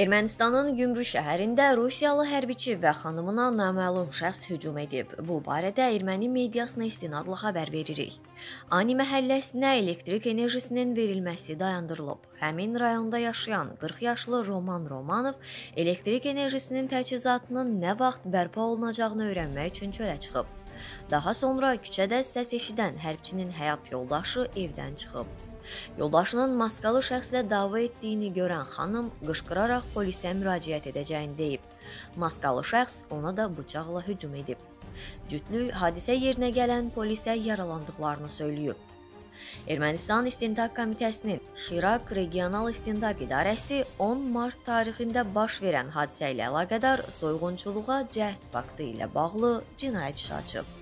Ermənistanın Gümrü şəhərində Rusiyalı hərbiçi və xanımına naməlum şəxs hücum edib. Bu barədə erməni mediasına istinadla xəbər veririk. Ani məhəlləsinə elektrik enerjisinin verilməsi dayandırılıb. Həmin rayonda yaşayan 40 yaşlı Roman Romanov elektrik enerjisinin təchizatının nə vaxt bərpa olunacağını öyrənmək üçün çölə çıxıb. Daha sonra küçədə səs eşidən hərbçinin həyat yoldaşı evdən çıxıb. Yoldaşının maskalı şəxslə dava etdiyini görən xanım qışqıraraq polisə müraciət edəcəyini deyib. Maskalı şəxs ona da bıçaqla hücum edib. Cütlük hadisə yerinə gələn polisə yaralandıqlarını söyləyib. Ermənistan İstintak Komitəsinin Şirak Regional İstintak İdarəsi 10 mart tarixində baş verən hadisə ilə əlaqədar soyğunçuluğa cəhd faktı ilə bağlı cinayət işi açıb.